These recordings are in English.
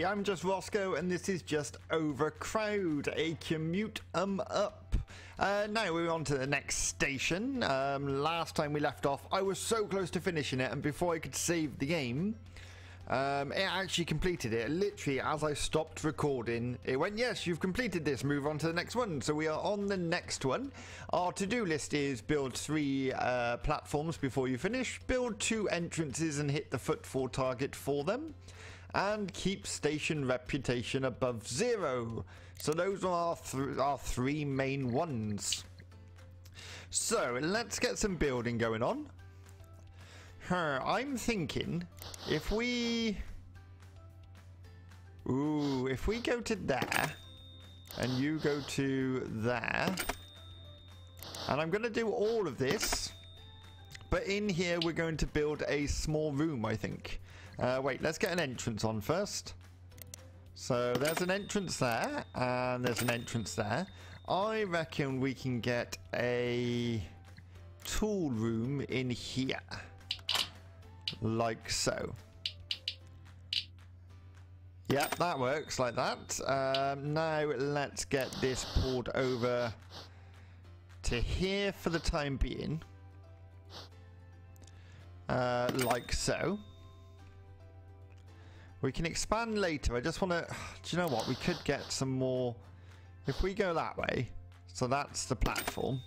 Hey, I'm just Roscoe and this is just Overcrowd, a commute up. Now we're on to the next station. Last time we left off, I was so close to finishing it, and before I could save the game, it actually completed it. Literally, as I stopped recording, it went, yes, you've completed this, move on to the next one. So we are on the next one. Our to-do list is build 3 platforms before you finish, build 2 entrances and hit the footfall target for them, and keep station reputation above 0. So those are our 3 main ones. So let's get some building going on. I'm thinking if we... Ooh, if we go to there and you go to there, and I'm going to do all of this, but in here we're going to build a small room, I think. Wait, let's get an entrance on first. So there's an entrance there, and there's an entrance there. I reckon we can get a tool room in here. Like so. Yep, that works like that. Now let's get this pulled over to here for the time being. Like so. We can expand later. I just want to... Do you know what? We could get some more... If we go that way. So that's the platform.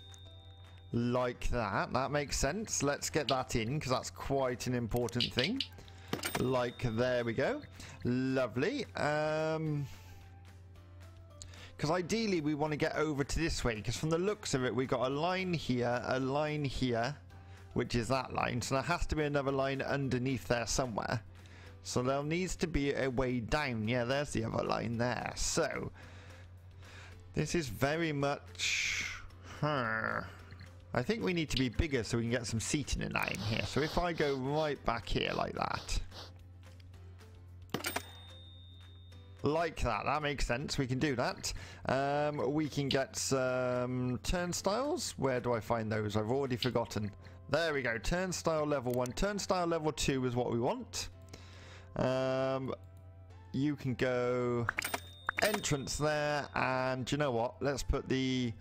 Like that. That makes sense. Let's get that in, because that's quite an important thing. Like, there we go. Lovely. Because ideally we want to get over to this way, because from the looks of it, we've got a line here, which is that line. So there has to be another line underneath there somewhere. So there needs to be a way down. Yeah, there's the other line there. So this is very much... I think we need to be bigger so we can get some seating in that in here. So if I go right back here like that. Like that. That makes sense. We can do that. We can get some turnstiles. Where do I find those? I've already forgotten. There we go. Turnstile level 1. Turnstile level 2 is what we want. You can go entrance there. And do you know what? Let's put the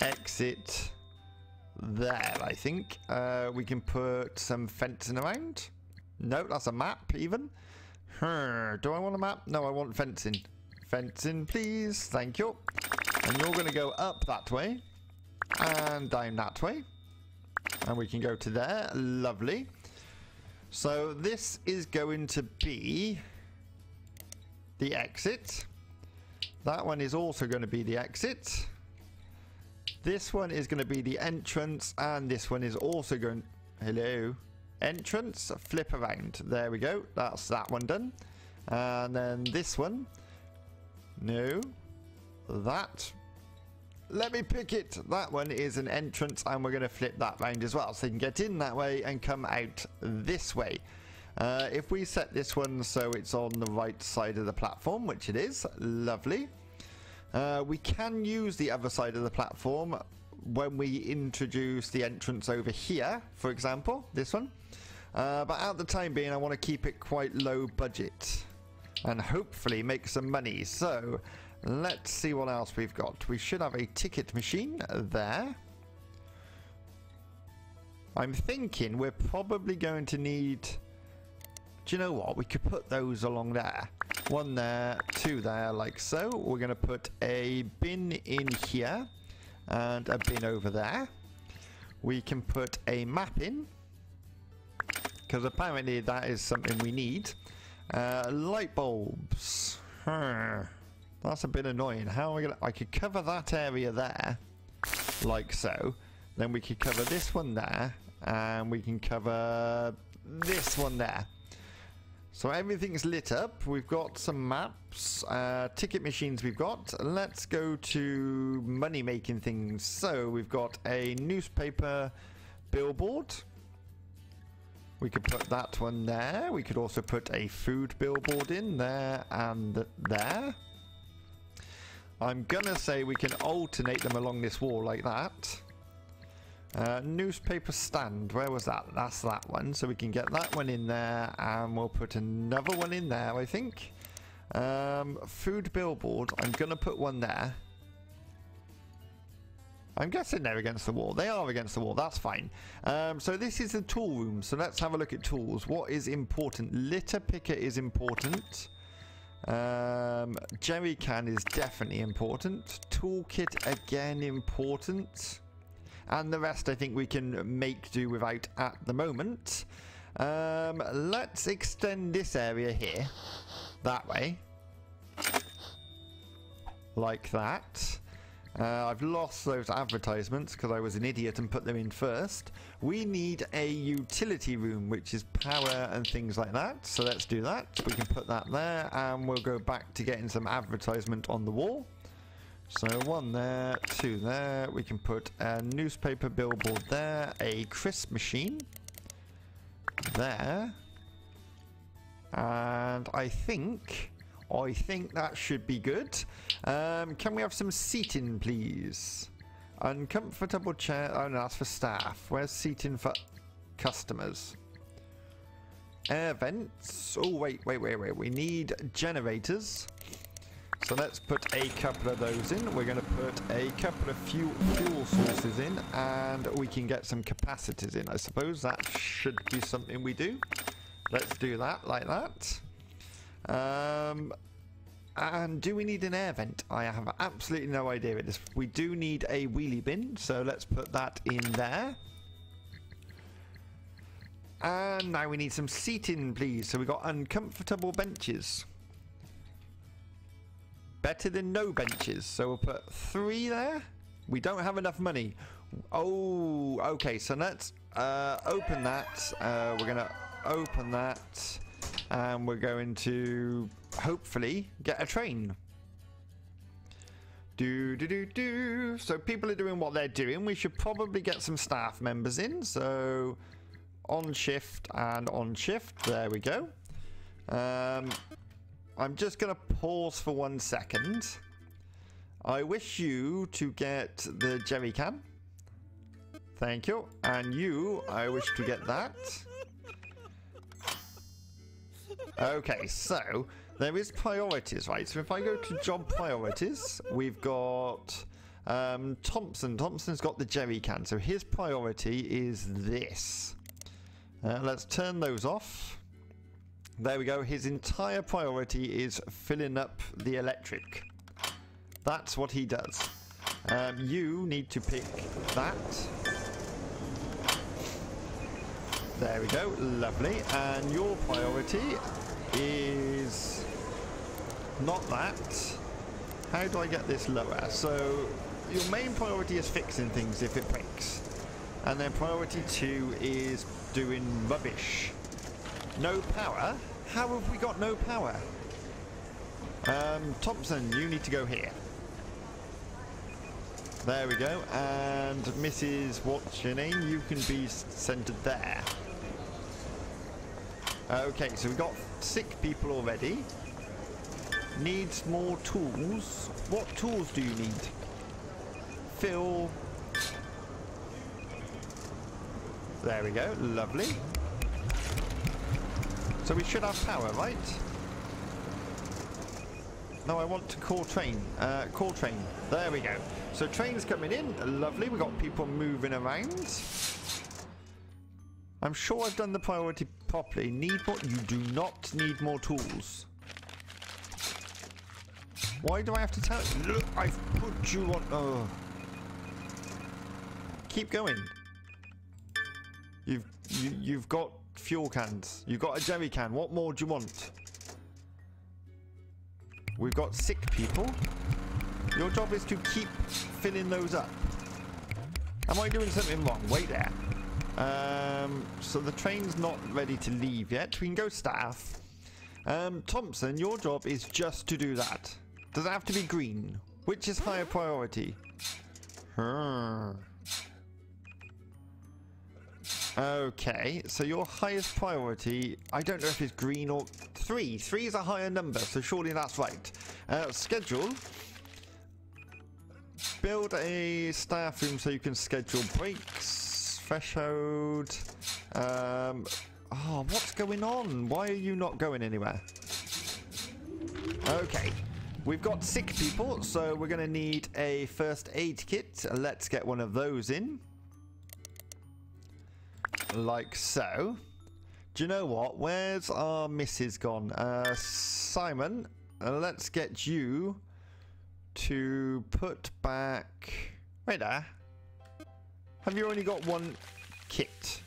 exit... there, I think. We can put some fencing around. No, that's a map, even. Do I want a map? No, I want fencing. Fencing, please. Thank you. And you're going to go up that way. And down that way. And we can go to there. Lovely. So this is going to be the exit. That one is also going to be the exit. This one is going to be the entrance, and this one is also going... Hello. Entrance, flip around. There we go. That's that one done. And then this one. No. That. Let me pick it. That one is an entrance, and we're going to flip that round as well. So you can get in that way and come out this way. If we set this one so it's on the right side of the platform, which it is. Lovely. We can use the other side of the platform when we introduce the entrance over here, for example, this one. But at the time being, I want to keep it quite low budget and hopefully make some money. So let's see what else we've got. We should have a ticket machine there. I'm thinking we're probably going to need... Do you know what? We could put those along there. One there, 2 there, like so. We're going to put a bin in here and a bin over there. We can put a map in, because apparently that is something we need. Light bulbs. That's a bit annoying. How are we going to... I could cover that area there, like so. Then we could cover this one there, and we can cover this one there. So everything's lit up. We've got some maps, ticket machines we've got. Let's go to money-making things. So we've got a newspaper billboard. We could put that one there. We could also put a food billboard in there and there. I'm gonna say we can alternate them along this wall like that. Newspaper stand, where was that? That's that one, so we can get that one in there, and we'll put another one in there, I think. Food billboard. I'm going to put one there. I'm guessing they're against the wall. They are against the wall. That's fine. So this is the tool room. So let's have a look at tools. What is important? Litter picker is important. Jerry can is definitely important. Toolkit again important. And the rest I think we can make do without at the moment. Let's extend this area here. That way. Like that. I've lost those advertisements because I was an idiot and put them in first. We need a utility room, which is power and things like that. So let's do that. We can put that there and we'll go back to getting some advertisement on the wall. So one there, two there. We can put a newspaper billboard there, a crisp machine there. And I think that should be good. Can we have some seating, please? Uncomfortable chair. Oh, no, that's for staff. Where's seating for customers? Air vents. Oh, wait. We need generators. So let's put a couple of those in. We're going to put a couple of fuel sources in. And we can get some capacitors in. I suppose that should be something we do. Let's do that like that. And do we need an air vent? I have absolutely no idea at this. We do need a wheelie bin, so let's put that in there. And now we need some seating, please. So we got uncomfortable benches. Better than no benches. So we'll put 3 there. We don't have enough money. Oh, okay. So let's open that. We're gonna open that. And we're going to hopefully get a train. So people are doing what they're doing. We should probably get some staff members in. So on shift and on shift. There we go. I'm just going to pause for 1 second. I wish you to get the jerry can. Thank you. And you, I wish to get that. Okay, so there is priorities, right? So if I go to job priorities, we've got Thompson. Thompson's got the jerry can, so his priority is this. Let's turn those off. There we go. His entire priority is filling up the electric. That's what he does. You need to pick that. There we go, lovely. And your priority is not that. How do I get this lower? So your main priority is fixing things if it breaks. And then priority 2 is doing rubbish. No power? How have we got no power? Thompson, you need to go here. There we go. And Mrs. What's your name? You can be centered there. Okay, so we've got 6 people already. Needs more tools. What tools do you need? Fill. There we go. Lovely. So we should have power, right? No, I want to call train. Call train. There we go. So train's coming in. Lovely. We've got people moving around. I'm sure I've done the priority properly. Need more. You do not need more tools. Why do I have to tell you? Look, I've put you on. Oh. Keep going. You've got fuel cans. You've got a jerry can. What more do you want? We've got 6 people. Your job is to keep filling those up. Am I doing something wrong? Wait there. So the train's not ready to leave yet. We can go staff. Thompson, your job is just to do that. Does it have to be green? Which is higher priority? Okay, so your highest priority, I don't know if it's green or 3. 3 is a higher number, so surely that's right. Schedule. Build a staff room so you can schedule breaks. Threshold. Oh, what's going on? Why are you not going anywhere? Okay, we've got sick people, so we're going to need a first aid kit. Let's get one of those in. Like so. Do you know what? Where's our missus gone? Simon, let's get you to put back... Wait there. Have you only got one kit?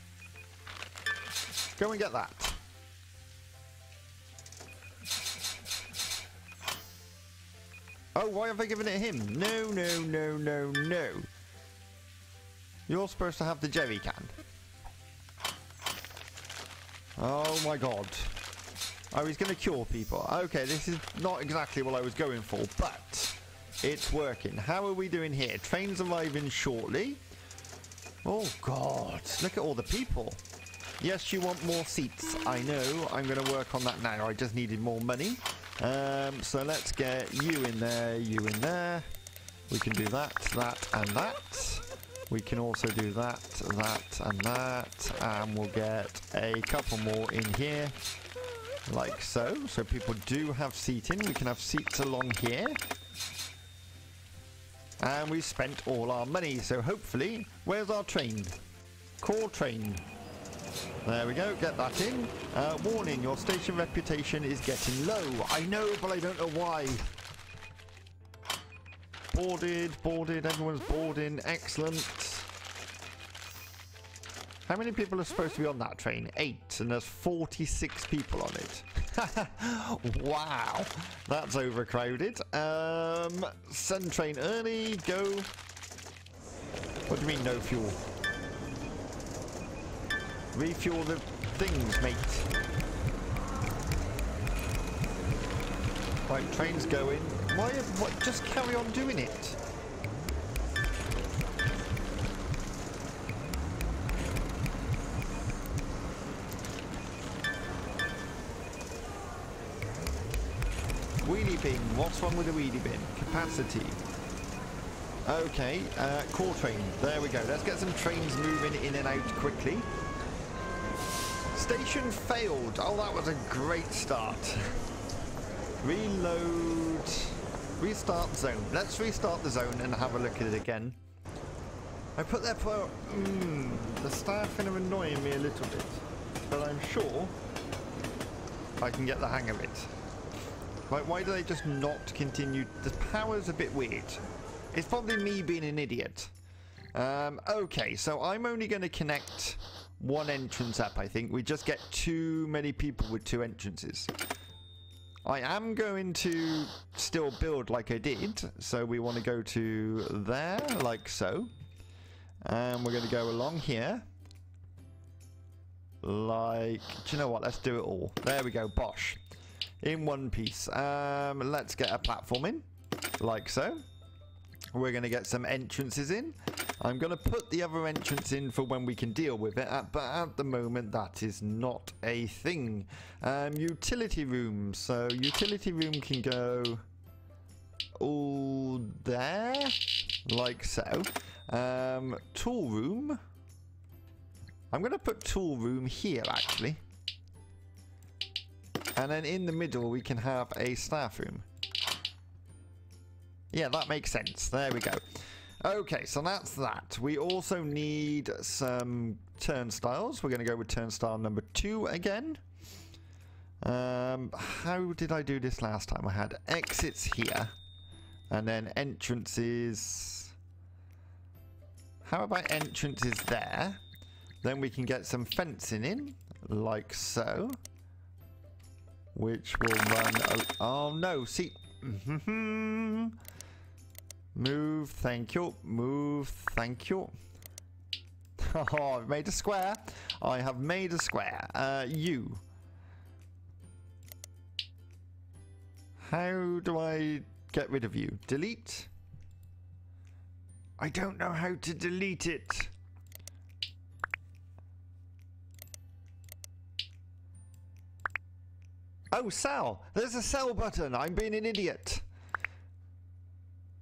Go and get that. Oh, why have I given it him? No, no, no, no, no. You're supposed to have the jerry can. Oh my god. I was going to cure people. Okay, this is not exactly what I was going for, but it's working. How are we doing here? Train's arriving shortly. Oh god, look at all the people. Yes, you want more seats. I know. I'm going to work on that now. I just needed more money. So let's get you in there, you in there. We can do that, that, and that. We can also do that, that, and that. And we'll get a couple more in here. Like so. So people do have seating. We can have seats along here. And we spent all our money. So hopefully... Where's our train? Call train. There we go. Get that in. Warning. Your station reputation is getting low. I know, but I don't know why. Boarded, boarded, everyone's boarding, excellent. How many people are supposed to be on that train? 8, and there's 46 people on it. Wow, that's overcrowded. Send train early, go. What do you mean no fuel? Refuel the things, mate. Right, train's going. Why? What? Just carry on doing it. Wheelie bin. What's wrong with the wheelie bin? Capacity. Okay. Core train. There we go. Let's get some trains moving in and out quickly. Station failed. Oh, that was a great start. Reload. Restart zone. Let's restart the zone and have a look at it again. I put their pro... the staffing are annoying me a little bit. But I'm sure I can get the hang of it. Like, why do they just not continue? The power's a bit weird. It's probably me being an idiot. Okay, so I'm only going to connect one entrance up, I think. We just get too many people with two entrances. I am going to still build like I did, so we want to go to there, like so. And we're going to go along here. Like, do you know what? Let's do it all. There we go, bosh. In one piece. Let's get a platform in, like so. We're going to get some entrances in. I'm going to put the other entrance in for when we can deal with it, but at the moment that is not a thing. Utility room. So utility room can go all there, like so. Tool room. I'm going to put tool room here, actually. And then in the middle we can have a staff room. Yeah, that makes sense. There we go. Okay, so that's that. We also need some turnstiles. We're going to go with turnstile number 2 again. How did I do this last time? I had exits here and then entrances. How about entrances there? Then we can get some fencing in, like so. Which will run... Oh, no. See... Move, thank you. Move, thank you. Oh, I've made a square. I have made a square. You. How do I get rid of you? Delete? I don't know how to delete it. Oh, sell. There's a sell button. I'm being an idiot.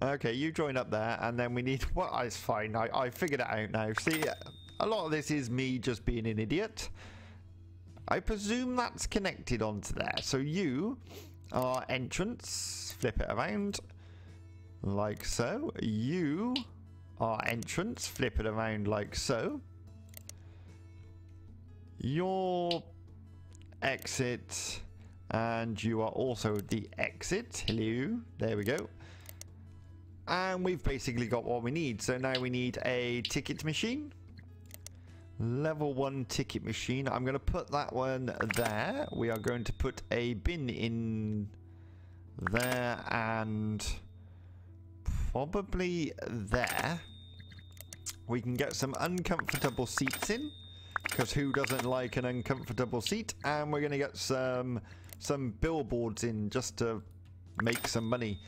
Okay, you join up there, and then we need... Well, it's fine. I figured it out now. See, a lot of this is me just being an idiot. I presume that's connected onto there. So you our entrance, flip it around like so. You, our entrance, flip it around like so. Your exit, and you are also the exit. Hello, there we go. And we've basically got what we need. So now we need a ticket machine. Level 1 ticket machine. I'm going to put that one there. We are going to put a bin in there and probably there. We can get some uncomfortable seats in, because who doesn't like an uncomfortable seat? And we're going to get some billboards in just to make some money.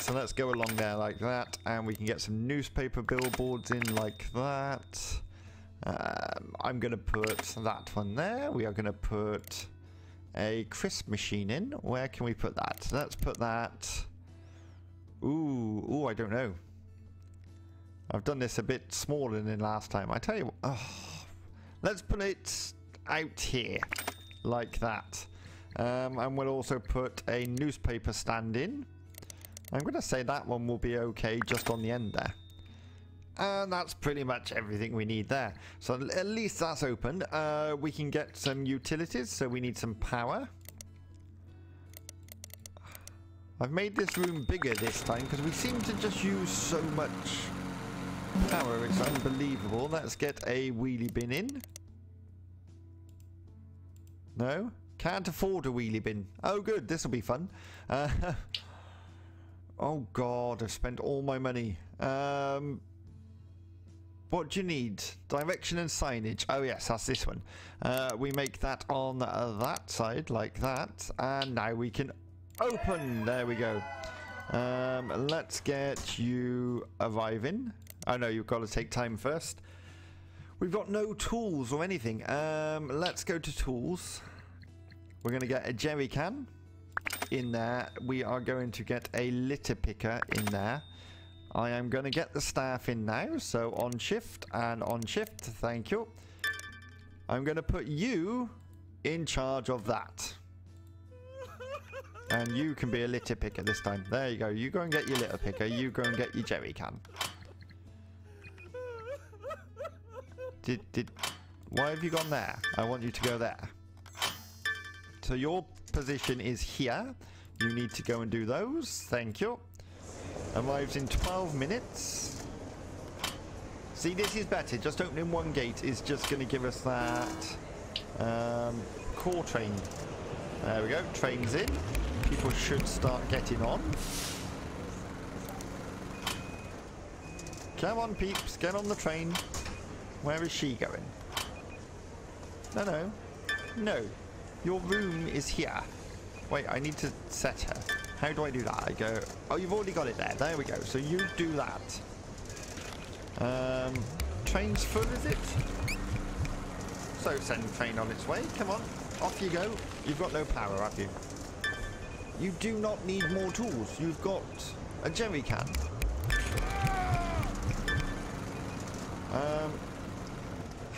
So let's go along there like that, and we can get some newspaper billboards in like that. I'm going to put that one there. We are going to put a crisp machine in. Where can we put that? Let's put that... Ooh, I don't know. I've done this a bit smaller than last time. I tell you what, let's put it out here like that. And we'll also put a newspaper stand in. I'm going to say that one will be okay just on the end there. And that's pretty much everything we need there. So at least that's open. We can get some utilities, so we need some power. I've made this room bigger this time because we seem to just use so much power. It's unbelievable. Let's get a wheelie bin in. No? Can't afford a wheelie bin. Oh, good. This will be fun. Oh god, I've spent all my money. What do you need? Direction and signage. Oh yes, that's this one. We make that on that side like that. And now we can open. There we go. Let's get you arriving. Oh no, you've got to take time first. We've got no tools or anything. Let's go to tools. We're going to get a jerry can in there. We are going to get a litter picker in there. I am going to get the staff in now, so on shift and on shift, thank you. I'm going to put you in charge of that. And you can be a litter picker this time. There you go, you go and get your litter picker, you go and get your jerry can. Why have you gone there? I want you to go there. So your position is here. You need to go and do those, thank you. Arrives in 12 minutes. See, this is better. Just opening one gate is just going to give us that core train. There we go. Train's in. People should start getting on. Come on, peeps. Get on the train. Where is she going? No, no. No. Your room is here. Wait, I need to set her. How do I do that? I go... Oh, you've already got it there. There we go. So you do that. Train's full, is it? So send the train on its way. Come on. Off you go. You've got no power, have you? You do not need more tools. You've got a jerry can.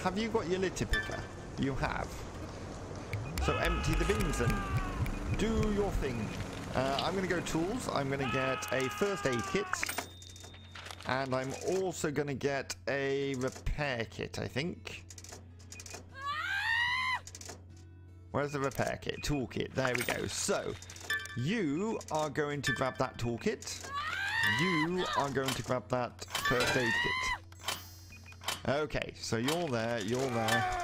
Have you got your litter picker? You have. So empty the bins and do your thing. I'm going to go tools. I'm going to get a first aid kit. And I'm also going to get a repair kit, I think. Where's the repair kit? Toolkit. There we go. So, you are going to grab that toolkit. You are going to grab that first aid kit. Okay, so you're there. You're there.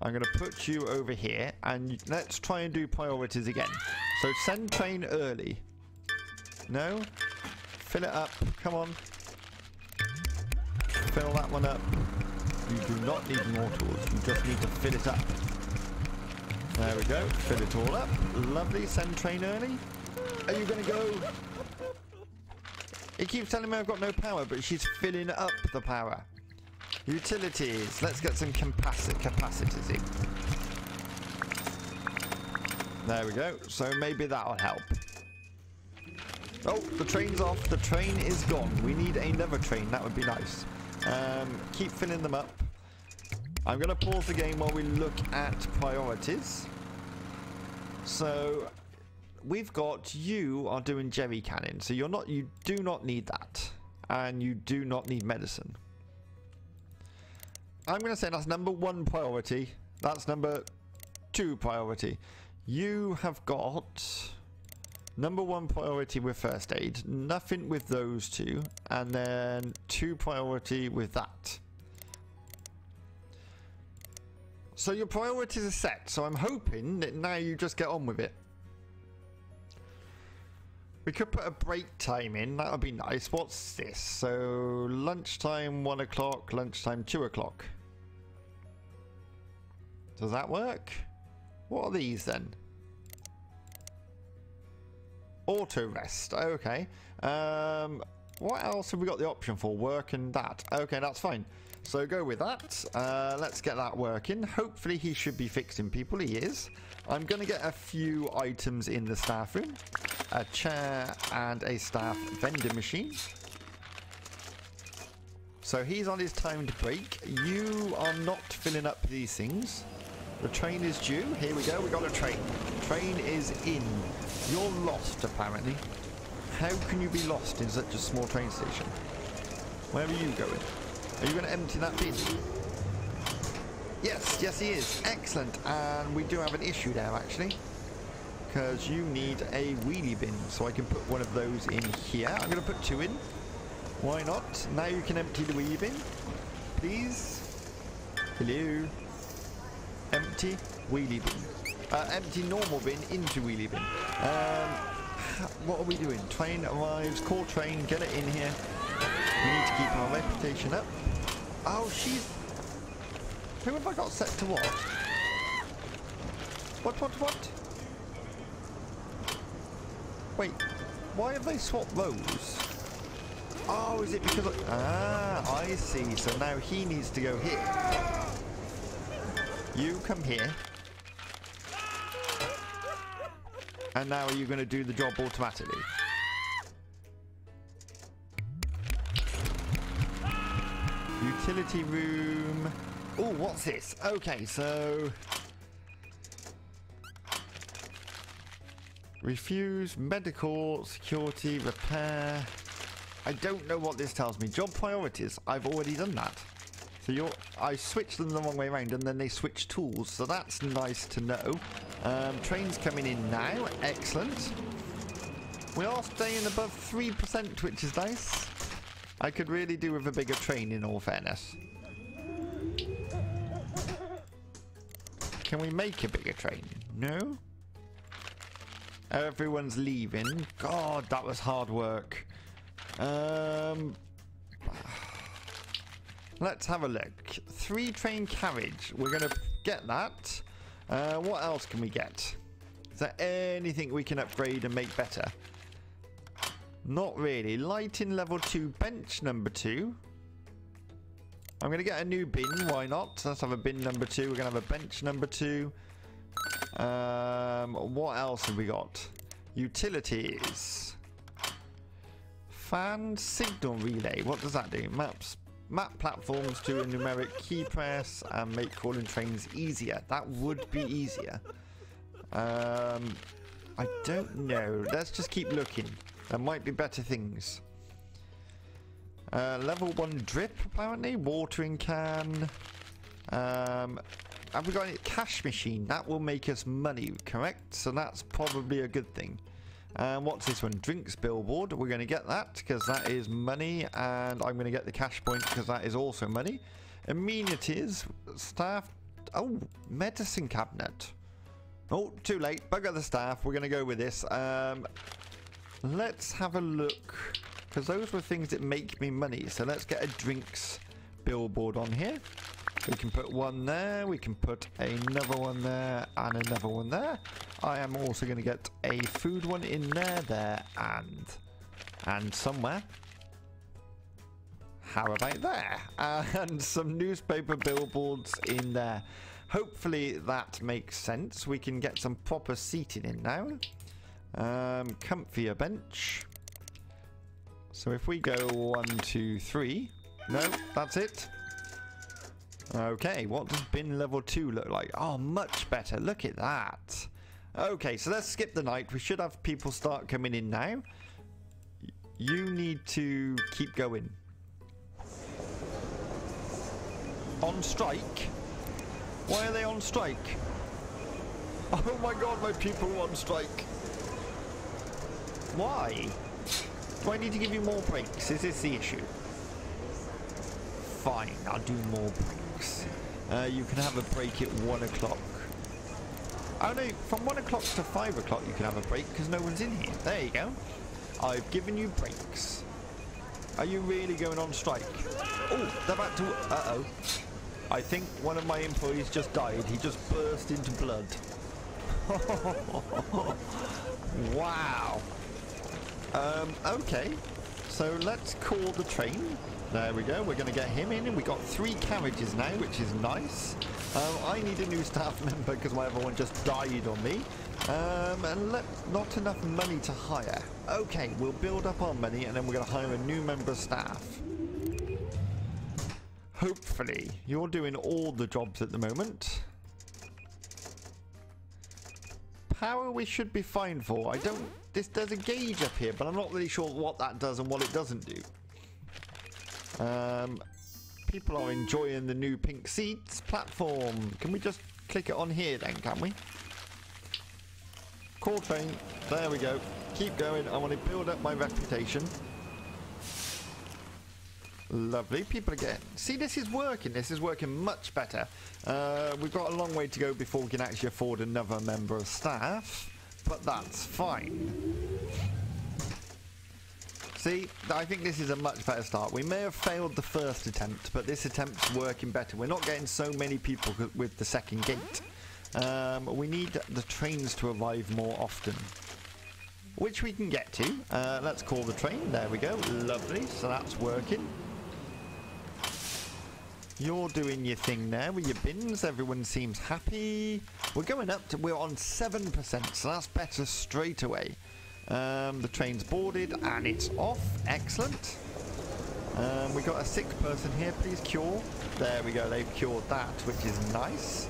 I'm going to put you over here. And let's try and do priorities again. So send train early. No? Fill it up. Come on. Fill that one up. You do not need more tools. You just need to fill it up. There we go. Fill it all up. Lovely. Send train early. Are you going to go? It keeps telling me I've got no power, but she's filling up the power. Utilities. Let's get some capacitors in. There we go. So maybe that'll help. Oh, the train's off. The train is gone. We need another train. That would be nice. Keep filling them up. I'm going to pause the game while we look at priorities. So we've got you are doing jerry cannon, so you're not, you do not need that, and you do not need medicine. I'm going to say that's number one priority. That's number two priority. You have got number one priority with first aid, nothing with those two, and then two priority with that. So your priorities are set, so I'm hoping that now you just get on with it. We could put a break time in, that would be nice. What's this? So lunchtime 1 o'clock, lunchtime 2 o'clock. Does that work? What are these then? Auto rest, okay. What else have we got the option for? Work and that. Okay, that's fine. So go with that. Let's get that working. Hopefully he should be fixing people. He is. I'm going to get a few items in the staff room. A chair and a staff vending machine. So he's on his timed break. You are not filling up these things. The train is due. Here we go. We got a train. Train is in. You're lost apparently. How can you be lost in such a small train station? Where are you going? Are you going to empty that bin? Yes, yes he is. Excellent. And we do have an issue there actually, because you need a wheelie bin. So I can put one of those in here. I'm going to put two in. Why not? Now you can empty the wheelie bin. Please. Hello. Empty wheelie bin. Empty normal bin into wheelie bin. What are we doing? Train arrives. Call train. Get it in here. We need to keep our reputation up. Oh, she's... Who have I got set to what? What? Wait, why have they swapped those? Oh, is it because of... Ah, I see. So now he needs to go here. You come here. And now are you going to do the job automatically? Utility room. Oh, what's this? Okay, so... Refuse, medical, security, repair. I don't know what this tells me. Job priorities. I've already done that. So you're... I switched them the wrong way around and then they switch tools. So that's nice to know. Train's coming in now. Excellent. We are staying above 3%, which is nice. I could really do with a bigger train, in all fairness. Can we make a bigger train? No? Everyone's leaving. God, that was hard work. Let's have a look. 3 train carriage. We're going to get that. What else can we get? Is there anything we can upgrade and make better? Not really. Lighting level 2, bench number 2. I'm going to get a new bin. Why not? Let's have a bin number 2. We're going to have a bench number 2. What else have we got? Utilities. Fan signal relay. What does that do? Maps. Map platforms to a numeric key press and make calling trains easier. That would be easier. I don't know. Let's just keep looking. There might be better things. Level 1 drip, apparently. Watering can. Have we got any cash machine? That will make us money, correct? So that's probably a good thing. What's this one? Drinks billboard. We're going to get that because that is money. And I'm going to get the cash point because that is also money. Amenities. Staff. Oh, medicine cabinet. Oh, too late. Bugger the staff. We're going to go with this. Let's have a look, because those were things that make me money. So let's get a drinks billboard on here. We can put one there. We can put another one there and another one there. I am also going to get a food one in there, and somewhere. How about there? And some newspaper billboards in there. Hopefully that makes sense. We can get some proper seating in now. Comfier bench. So if we go 1, 2, 3. No, that's it. Okay, what does bin level 2 look like? Oh, much better. Look at that. Okay, so let's skip the night. We should have people start coming in now. You need to keep going. On strike? Why are they on strike? Oh my god, my people are on strike. Why? Do I need to give you more breaks? Is this the issue? Fine, I'll do more breaks. You can have a break at 1 o'clock. Oh no, from 1 o'clock to 5 o'clock you can have a break because no one's in here. There you go. I've given you breaks. Are you really going on strike? Oh, they're about to... Uh-oh. I think one of my employees just died. He just burst into blood. Wow. Okay. So let's call the train. There we go. We're going to get him in. And we got 3 carriages now, which is nice. I need a new staff member because my other one just died on me. Not enough money to hire. Okay, we'll build up our money and then we're going to hire a new member of staff. Hopefully. You're doing all the jobs at the moment. Power we should be fine for. I don't... There's a gauge up here, but I'm not really sure what that does and what it doesn't do. People are enjoying the new pink seats platform. Can we just click it on here then, can we? Call train. There we go. Keep going. I want to build up my reputation. Lovely. People are getting... See, this is working. This is working much better. We've got a long way to go before we can actually afford another member of staff, but that's fine. See, I think this is a much better start. We may have failed the first attempt, but this attempt's working better. We're not getting so many people with the second gate. We need the trains to arrive more often, which we can get to. Let's call the train. There we go. Lovely. So that's working. You're doing your thing there with your bins. Everyone seems happy. We're going up to... We're on 7%, so that's better straight away. The train's boarded and it's off. Excellent. We got a sick person here. Please cure. There we go. They've cured that, which is nice.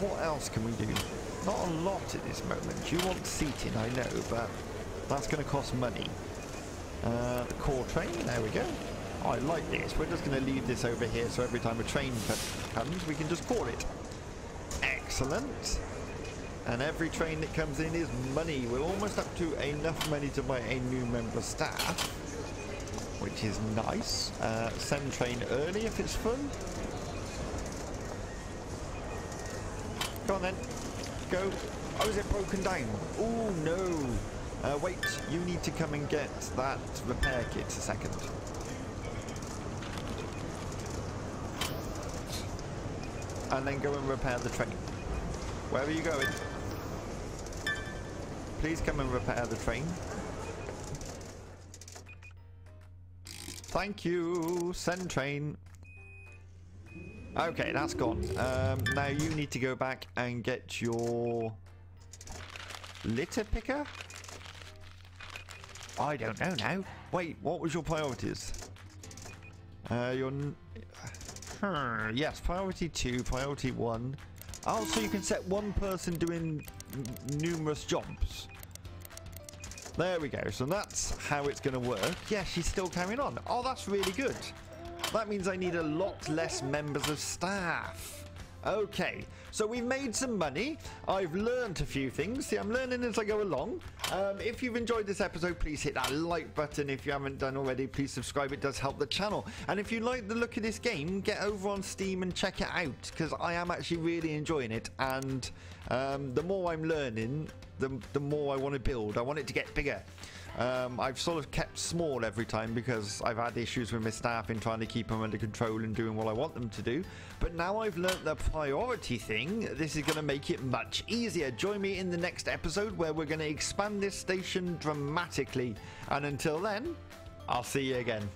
What else can we do? Not a lot at this moment. You want seating, I know, but that's going to cost money. The core train, there we go. I like this. We're just going to leave this over here so every time a train comes, we can just call it. Excellent. And every train that comes in is money. We're almost up to enough money to buy a new member of staff, which is nice. Send train early if it's fun. Go on then. Go. Oh, is it broken down? Oh, no. Wait, you need to come and get that repair kit a second. And then go and repair the train. Where are you going? Please come and repair the train. Thank you. Send train. Okay, that's gone. Now you need to go back and get your litter picker? I don't know now. Wait, what was your priorities? Yes, priority 2, priority 1. Oh, so you can set one person doing numerous jobs. There we go. So that's how it's going to work. Yeah, she's still carrying on. Oh, that's really good. That means I need a lot less members of staff. Okay, so we've made some money. I've learned a few things. See, I'm learning as I go along. If you've enjoyed this episode, please hit that like button. If you haven't done already, please subscribe. It does help the channel. And if you like the look of this game, get over on Steam and check it out, because I am actually really enjoying it. And the more I'm learning, the more I want to build. I want it to get bigger. I've sort of kept small every time because I've had issues with my staff in trying to keep them under control and doing what I want them to do. But now I've learnt the priority thing, this is going to make it much easier. Join me in the next episode where we're going to expand this station dramatically. And until then, I'll see you again.